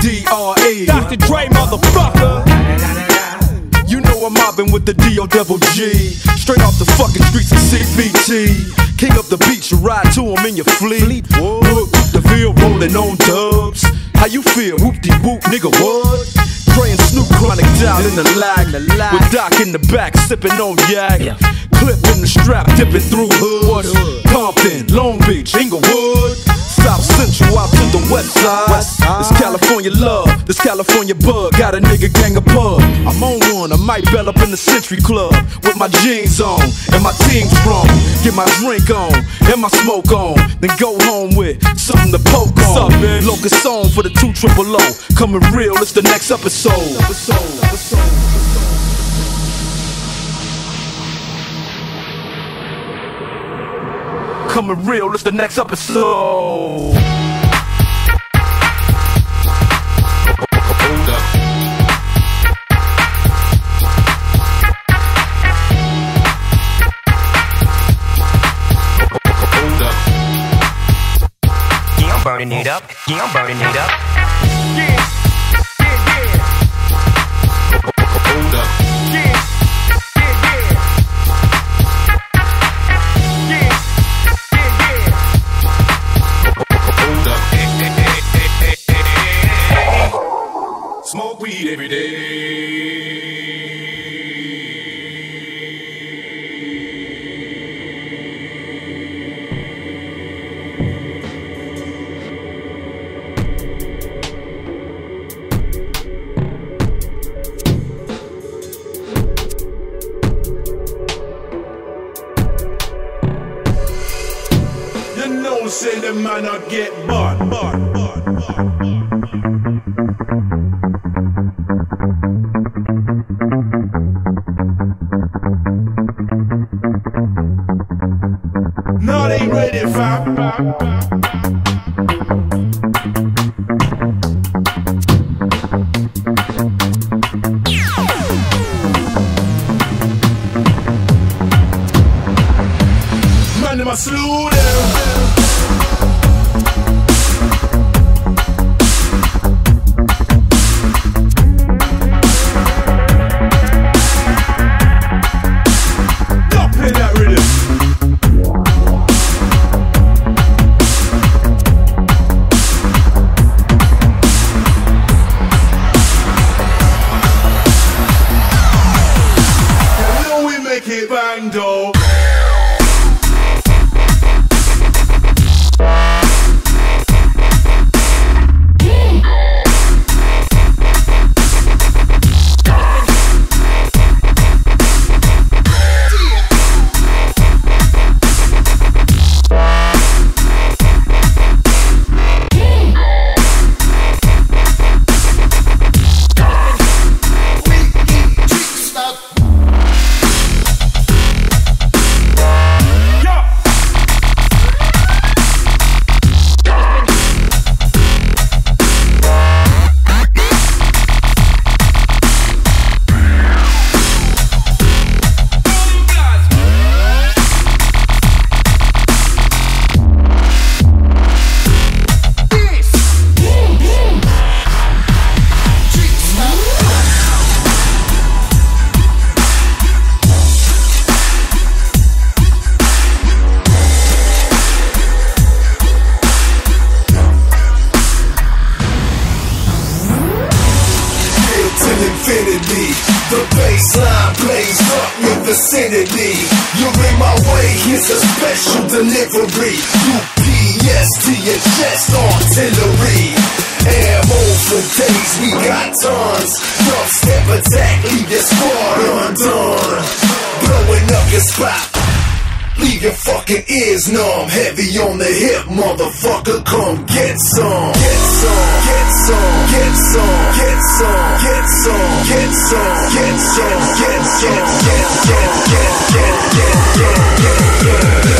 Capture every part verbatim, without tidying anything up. D R E Doctor Dre, motherfucker. You know I'm mobbing with the D O double G. Straight off the fucking streets of C B T. King up the beach, you ride to him in your fleet. Look, the field rolling on dubs. How you feel? Whoop-de-whoop, nigga, what? Dre and Snoop chronic down in the lag. With Doc in the back, sipping on yak. Clip in the strap, dipping through hoods. Compton, Long Beach, Inglewood. South Central out to the west side. This California love, this California bug. Got a nigga gang of pub. I'm on one, I might bell up in the Century Club. With my jeans on, and my team strong. Get my drink on, and my smoke on. Then go home with something to poke on. Locust on for the two triple O. Coming real, it's the next episode. Coming real, it's the next episode. Yeah, I'm burning it up. Yeah, I'm burning it up. Yeah. Every day. You know, say the man not get bought, bought, bought, bought, bought. No, they ready for man, they must slow down. Vicinity. You're in my way, here's a special delivery. You P S to your chest, artillery. Ammo for days, we got tons. Rough step attack, leave your squad undone. Blowing up your spot, leave your fucking ears numb. Heavy on the hip, motherfucker, come get some. Get some, get some, get some, get some, get some, get some, get some, get some, get some, get some, get some, come get some. Get some.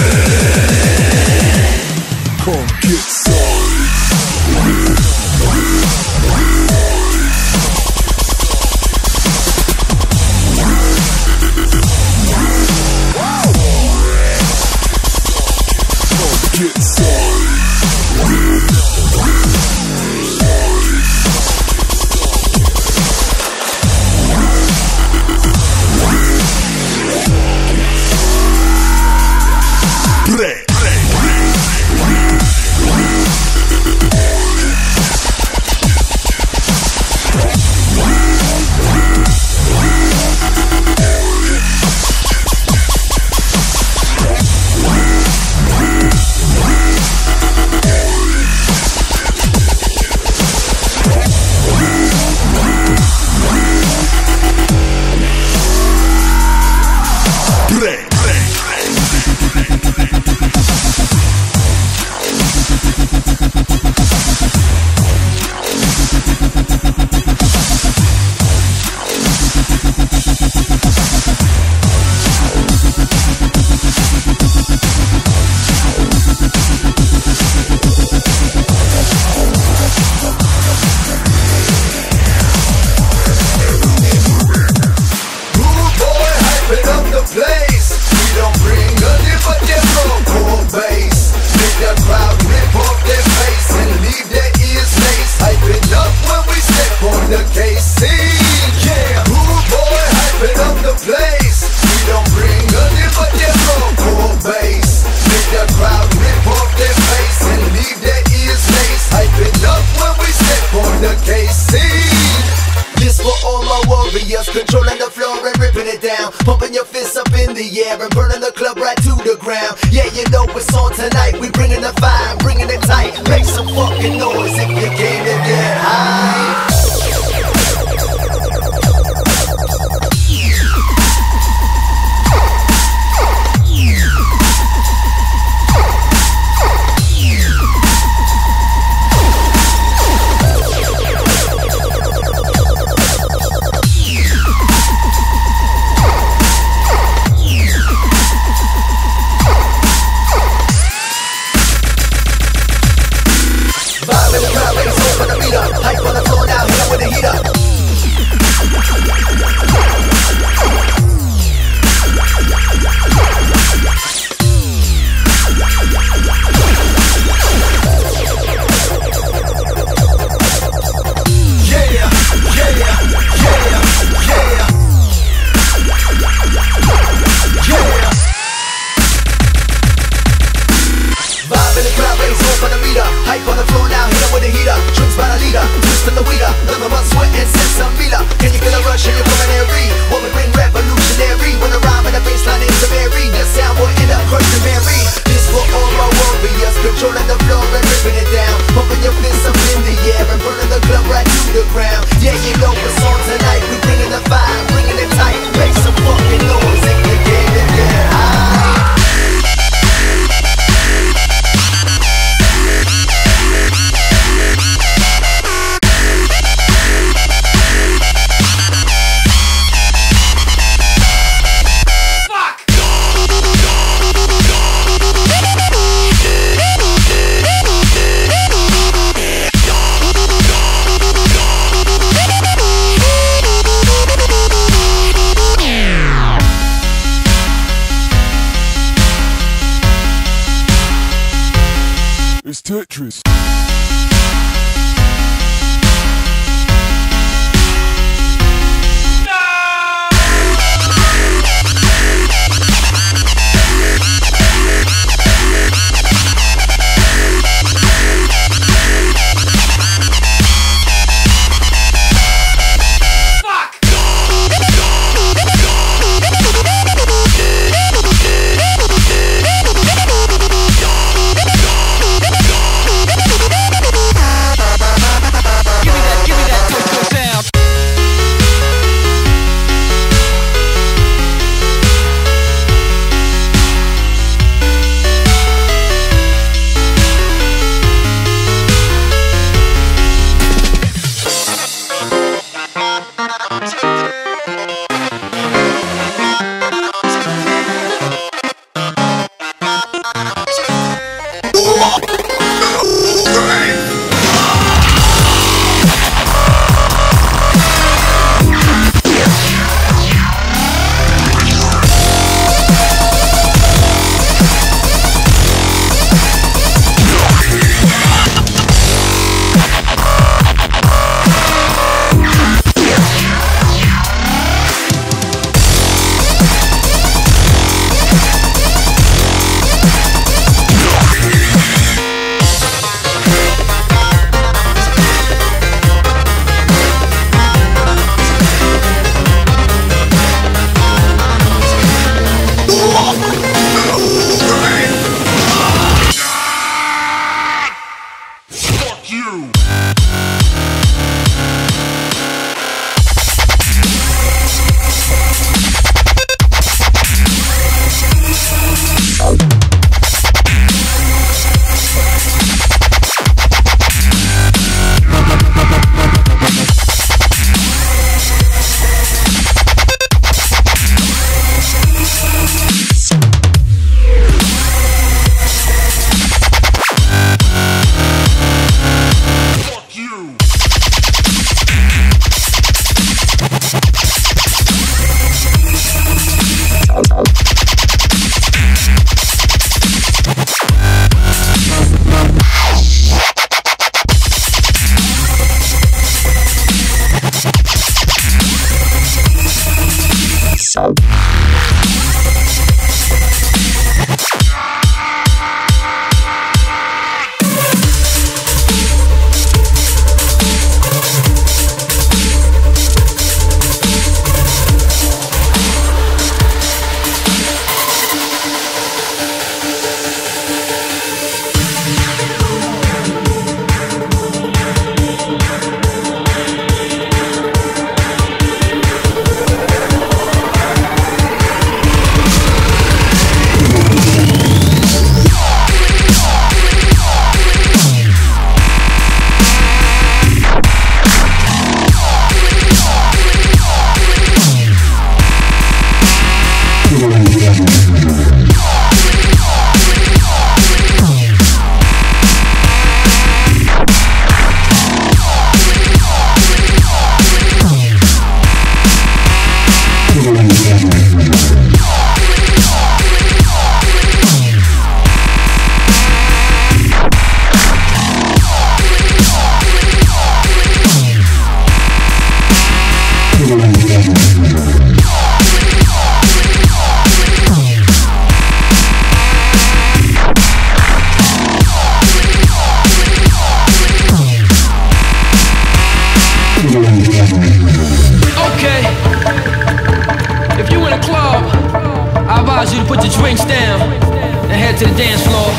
down and head to the dance floor.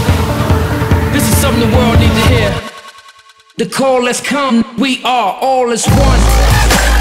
This is something the world needs to hear. The call has come, we are all as one.